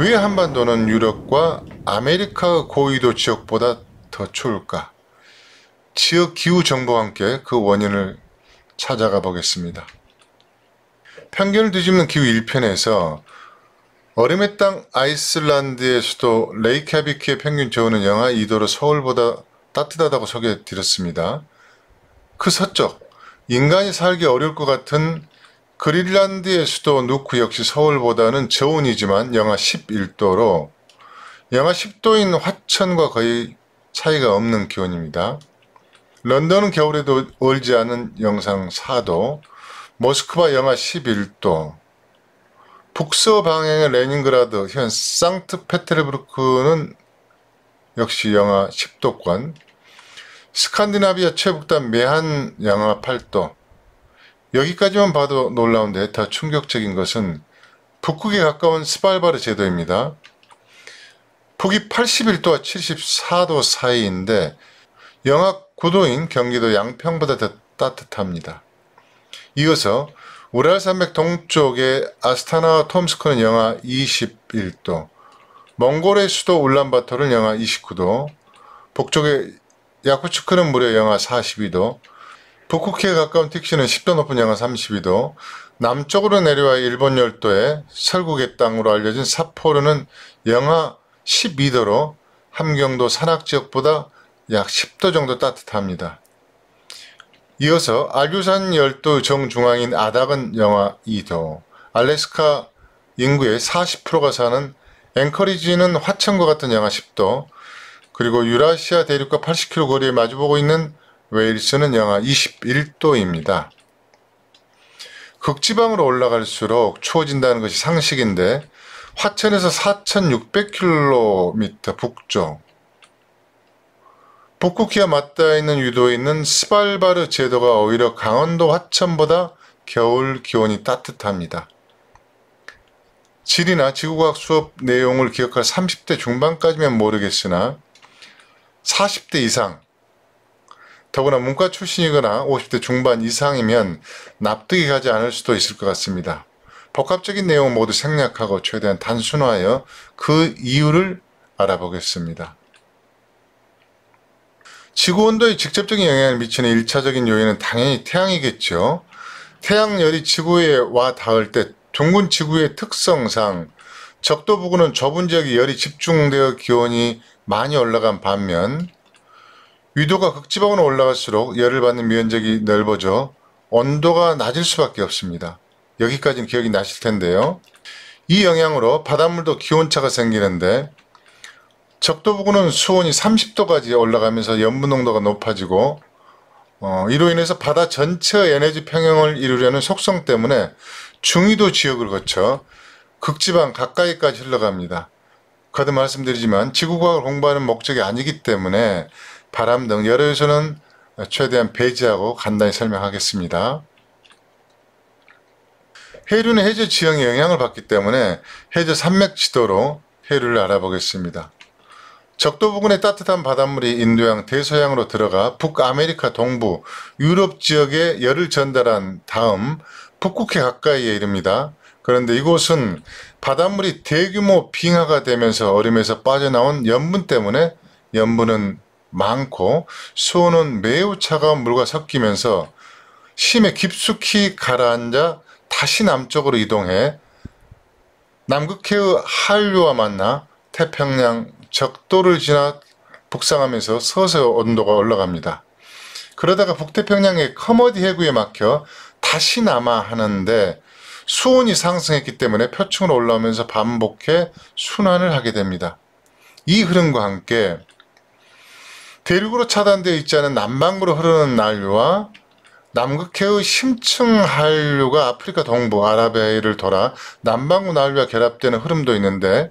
왜 한반도는 유럽과 아메리카 고위도 지역보다 더 추울까? 지역 기후 정보와 함께 그 원인을 찾아가 보겠습니다. 편견을 뒤집는 기후 1편에서 얼음의 땅 아이슬란드의 수도 레이캬비키의 평균 저온은 영하 2도로 서울보다 따뜻하다고 소개해 드렸습니다. 그 서쪽, 인간이 살기 어려울 것 같은 그린란드의 수도 누크 역시 서울보다는 저온이지만 영하 11도로 영하 10도인 화천과 거의 차이가 없는 기온입니다. 런던은 겨울에도 얼지 않은 영상 4도, 모스크바 영하 11도, 북서 방향의 레닌그라드, 현 상트페테르부르크는 역시 영하 10도권, 스칸디나비아 최북단 메한 영하 8도. 여기까지만 봐도 놀라운데 더 충격적인 것은 북극에 가까운 스발바르 제도입니다. 북위 81도와 74도 사이인데 영하 9도인 경기도 양평보다 더 따뜻합니다. 이어서 우랄산맥 동쪽의 아스타나와 톰스크는 영하 21도, 몽골의 수도 울란바토르는 영하 29도, 북쪽의 야쿠츠크는 무려 영하 42도, 북극해에 가까운 틱시는 10도 높은 영하 32도, 남쪽으로 내려와 일본 열도의 설국의 땅으로 알려진 삿포로는 영하 12도로 함경도 산악지역보다 약 10도 정도 따뜻합니다. 이어서 알류산 열도 정중앙인 아닥은 영하 2도, 알래스카 인구의 40%가 사는 앵커리지는 화천과 같은 영하 10도, 그리고 유라시아 대륙과 80km 거리에 마주보고 있는 웨일스는 영하 21도입니다. 극지방으로 올라갈수록 추워진다는 것이 상식인데 화천에서 4600km 북쪽, 북극해와 맞닿아 있는 유도에 있는 스발바르 제도가 오히려 강원도 화천보다 겨울 기온이 따뜻합니다. 지리나 지구과학 수업 내용을 기억할 30대 중반까지면 모르겠으나 40대 이상, 더구나 문과 출신이거나 50대 중반 이상이면 납득이 가지 않을 수도 있을 것 같습니다. 복합적인 내용은 모두 생략하고 최대한 단순화하여 그 이유를 알아보겠습니다. 지구 온도에 직접적인 영향을 미치는 1차적인 요인은 당연히 태양이겠죠. 태양열이 지구에 와 닿을 때 둥근 지구의 특성상 적도 부근은 좁은 지역이 열이 집중되어 기온이 많이 올라간 반면 위도가 극지방으로 올라갈수록 열을 받는 면적이 넓어져 온도가 낮을 수밖에 없습니다. 여기까지는 기억이 나실 텐데요. 이 영향으로 바닷물도 기온차가 생기는데 적도 부근은 수온이 30도까지 올라가면서 염분 농도가 높아지고 이로 인해서 바다 전체의 에너지 평형을 이루려는 속성 때문에 중위도 지역을 거쳐 극지방 가까이까지 흘러갑니다. 거듭 말씀드리지만 지구과학을 공부하는 목적이 아니기 때문에 바람 등 여러 요소는 최대한 배제하고 간단히 설명하겠습니다. 해류는 해저 지형의 영향을 받기 때문에 해저 산맥 지도로 해류를 알아보겠습니다. 적도 부근의 따뜻한 바닷물이 인도양, 대서양으로 들어가 북아메리카 동부, 유럽 지역에 열을 전달한 다음 북극해 가까이에 이릅니다. 그런데 이곳은 바닷물이 대규모 빙하가 되면서 얼음에서 빠져나온 염분 때문에 염분은 많고 수온은 매우 차가운 물과 섞이면서 심해 깊숙이 가라앉아 다시 남쪽으로 이동해 남극해의 한류와 만나 태평양 적도를 지나 북상하면서 서서히 온도가 올라갑니다. 그러다가 북태평양의 커머디 해구에 막혀 다시 남하하는데 수온이 상승했기 때문에 표층으로 올라오면서 반복해 순환을 하게 됩니다. 이 흐름과 함께 대륙으로 차단되어 있지 않은 남반구로 흐르는 난류와 남극해의 심층 한류가 아프리카 동부 아라비아해를 돌아 남반구 난류와 결합되는 흐름도 있는데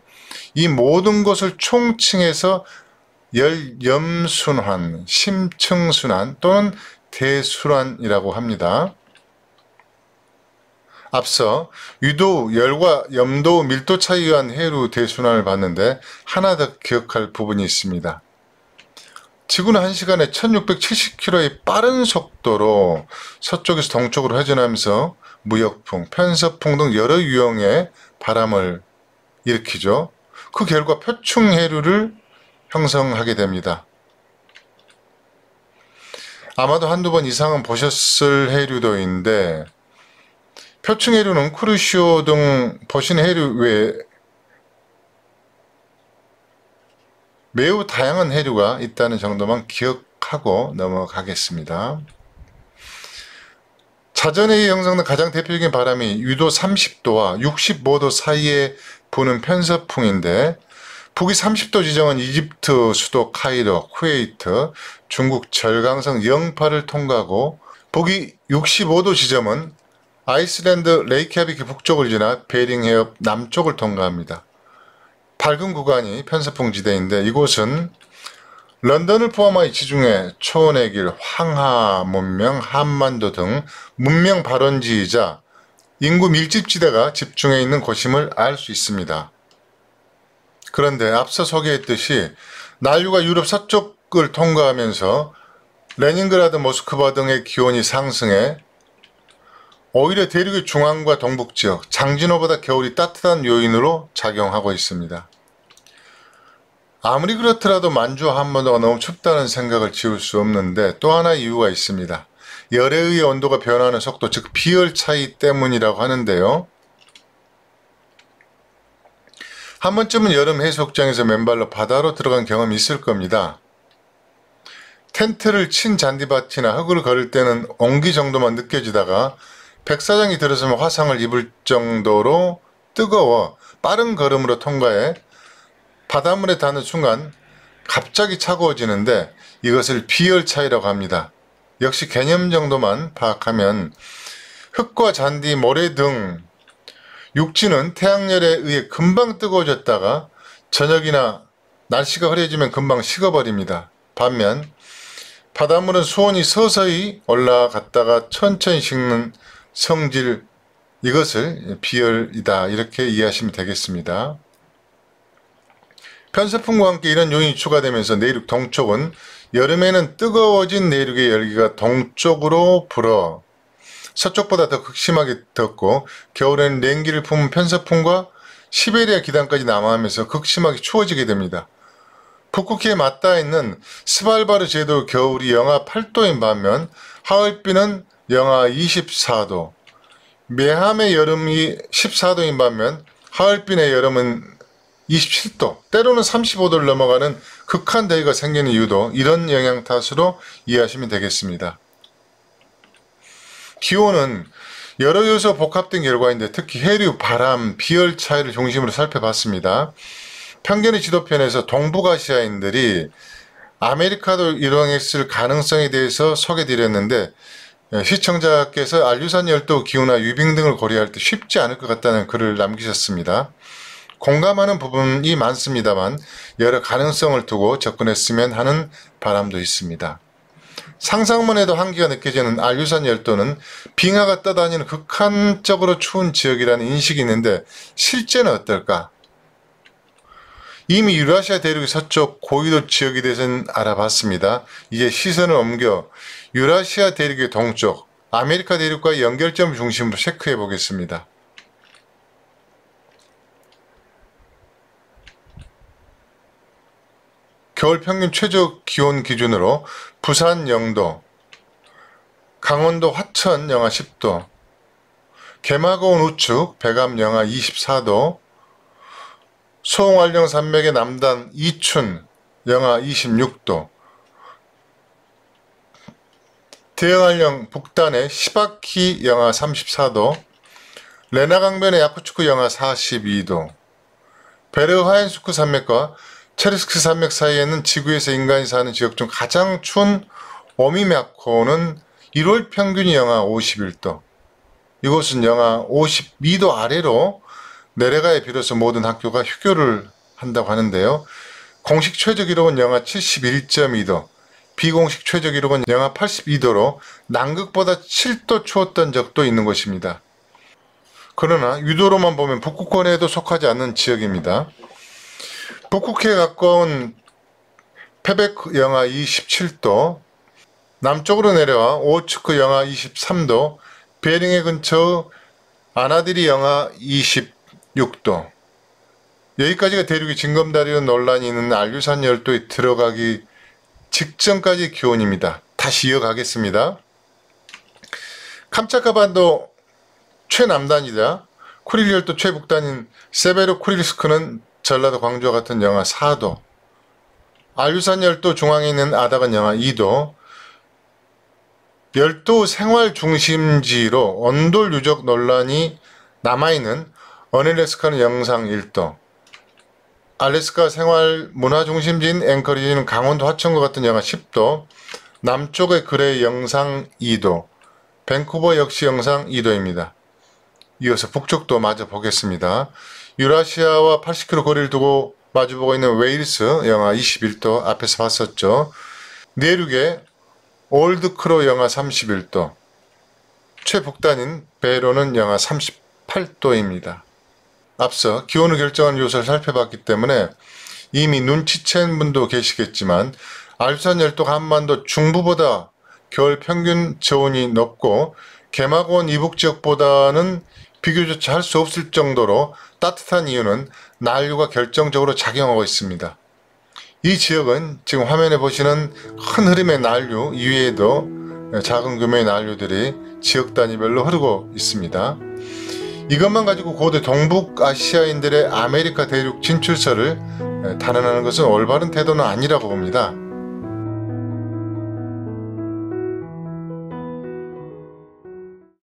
이 모든 것을 총칭해서 열염순환, 심층순환 또는 대순환이라고 합니다. 앞서 유도 열과 염도 밀도 차이에 의한 해류 대순환을 봤는데 하나 더 기억할 부분이 있습니다. 지구는 1시간에 1670km의 빠른 속도로 서쪽에서 동쪽으로 회전하면서 무역풍, 편서풍 등 여러 유형의 바람을 일으키죠. 그 결과 표층해류를 형성하게 됩니다. 아마도 한두 번 이상은 보셨을 해류도인데, 표층해류는 크루쇼 등 보신 해류 외에 매우 다양한 해류가 있다는 정도만 기억하고 넘어가겠습니다. 자전에 의해 형성된 가장 대표적인 바람이 유도 30도와 65도 사이에 부는 편서풍인데, 북위 30도 지정은 이집트 수도 카이로, 쿠웨이트, 중국 절강성 영파를 통과하고, 북위 65도 지점은 아이슬란드 레이키야비크 북쪽을 지나 베링해협 남쪽을 통과합니다. 밝은 구간이 편서풍 지대인데, 이곳은 런던을 포함한 지중해, 초원의 길, 황하 문명, 한반도 등 문명 발원지이자 인구 밀집지대가 집중해 있는 곳임을 알 수 있습니다. 그런데 앞서 소개했듯이 난류가 유럽 서쪽을 통과하면서 레닌그라드, 모스크바 등의 기온이 상승해 오히려 대륙의 중앙과 동북지역, 장진호보다 겨울이 따뜻한 요인으로 작용하고 있습니다. 아무리 그렇더라도 만주와 한반도가 너무 춥다는 생각을 지울 수 없는데, 또 하나 이유가 있습니다. 열에 의해 온도가 변하는 속도, 즉 비열 차이 때문이라고 하는데요. 한 번쯤은 여름 해수욕장에서 맨발로 바다로 들어간 경험이 있을 겁니다. 텐트를 친 잔디밭이나 흙을 걸을 때는 온기 정도만 느껴지다가 백사장이 들어서면 화상을 입을 정도로 뜨거워 빠른 걸음으로 통과해 바닷물에 닿는 순간 갑자기 차가워지는데, 이것을 비열 차이라고 합니다. 역시 개념 정도만 파악하면 흙과 잔디, 모래 등 육지는 태양열에 의해 금방 뜨거워졌다가 저녁이나 날씨가 흐려지면 금방 식어버립니다. 반면 바닷물은 수온이 서서히 올라갔다가 천천히 식는 성질, 이것을 비열이다 이렇게 이해하시면 되겠습니다. 편서풍과 함께 이런 요인이 추가되면서 내륙 동쪽은 여름에는 뜨거워진 내륙의 열기가 동쪽으로 불어 서쪽보다 더 극심하게 덥고, 겨울에는 냉기를 품은 편서풍과 시베리아 기단까지 남하하면서 극심하게 추워지게 됩니다. 북극해에 맞닿아 있는 스발바르 제도의 겨울이 영하 8도인 반면 하얼빈은 영하 24도, 매함의 여름이 14도인 반면 하얼빈의 여름은 27도, 때로는 35도를 넘어가는 극한 더위가 생기는 이유도 이런 영향 탓으로 이해하시면 되겠습니다. 기온은 여러 요소 복합된 결과인데, 특히 해류, 바람, 비열 차이를 중심으로 살펴봤습니다. 평견의 지도편에서 동북아시아인들이 아메리카로 이동했을 가능성에 대해서 소개드렸는데, 시청자께서 알류산 열도 기후나 유빙 등을 고려할 때 쉽지 않을 것 같다는 글을 남기셨습니다. 공감하는 부분이 많습니다만 여러 가능성을 두고 접근했으면 하는 바람도 있습니다. 상상만 해도 한기가 느껴지는 알류산 열도는 빙하가 떠다니는 극한적으로 추운 지역이라는 인식이 있는데, 실제는 어떨까? 이미 유라시아 대륙의 서쪽 고위도 지역에 대해서는 알아봤습니다. 이제 시선을 옮겨 유라시아 대륙의 동쪽, 아메리카 대륙과의 연결점을 중심으로 체크해 보겠습니다. 겨울 평균 최저 기온 기준으로 부산 0도, 강원도 화천 영하 10도, 개마고원 우측 백암 영하 24도, 소홍알령 산맥의 남단 이춘 영하 26도, 대흥알령 북단의 시바키 영하 34도, 레나강변의 야쿠츠크 영하 42도, 베르하인스쿠 산맥과 체르스크 산맥 사이에는 지구에서 인간이 사는 지역 중 가장 추운 오미야코는 1월 평균이 영하 51도, 이곳은 영하 52도 아래로 내려가야 비로소 모든 학교가 휴교를 한다고 하는데요. 공식 최저 기록은 영하 71.2도, 비공식 최저 기록은 영하 82도로 남극보다 7도 추웠던 적도 있는 것입니다. 그러나 유도로만 보면 북극권에도 속하지 않는 지역입니다. 북극해에 가까운 페벡 영하 27도, 남쪽으로 내려와 오호츠크 영하 23도, 베링해 근처 아나디리 영하 26도, 여기까지가 대륙이 징검다리로 논란이 있는 알류산 열도에 들어가기 직전까지 기온입니다. 다시 이어가겠습니다. 캄차카반도 최남단이자 쿠릴 열도 최북단인 세베로쿠릴스크는 전라도 광주와 같은 영하 4도, 알류산 열도 중앙에 있는 아닥은 영하 2도, 열도 생활 중심지로 언돌 유적 논란이 남아있는 언알래스카는 영상 1도, 알래스카 생활 문화 중심지인 앵커리지는 강원도 화천과 같은 영하 10도, 남쪽의 그레이 영상 2도, 밴쿠버 역시 영상 2도입니다. 이어서 북쪽도 마저 보겠습니다. 유라시아와 80km 거리를 두고 마주보고 있는 웨일스 영하 21도 앞에서 봤었죠. 내륙에 올드크로 영하 31도, 최북단인 베로는 영하 38도입니다. 앞서 기온을 결정하는 요소를 살펴봤기 때문에 이미 눈치챈 분도 계시겠지만 알류산 열도가 한반도 중부보다 겨울 평균 저온이 높고 개마고원 이북지역보다는 비교조차 할 수 없을 정도로 따뜻한 이유는 난류가 결정적으로 작용하고 있습니다. 이 지역은 지금 화면에 보시는 큰 흐름의 난류 이외에도 작은 규모의 난류들이 지역 단위별로 흐르고 있습니다. 이것만 가지고 고대 동북아시아인들의 아메리카 대륙 진출설을 단언하는 것은 올바른 태도는 아니라고 봅니다.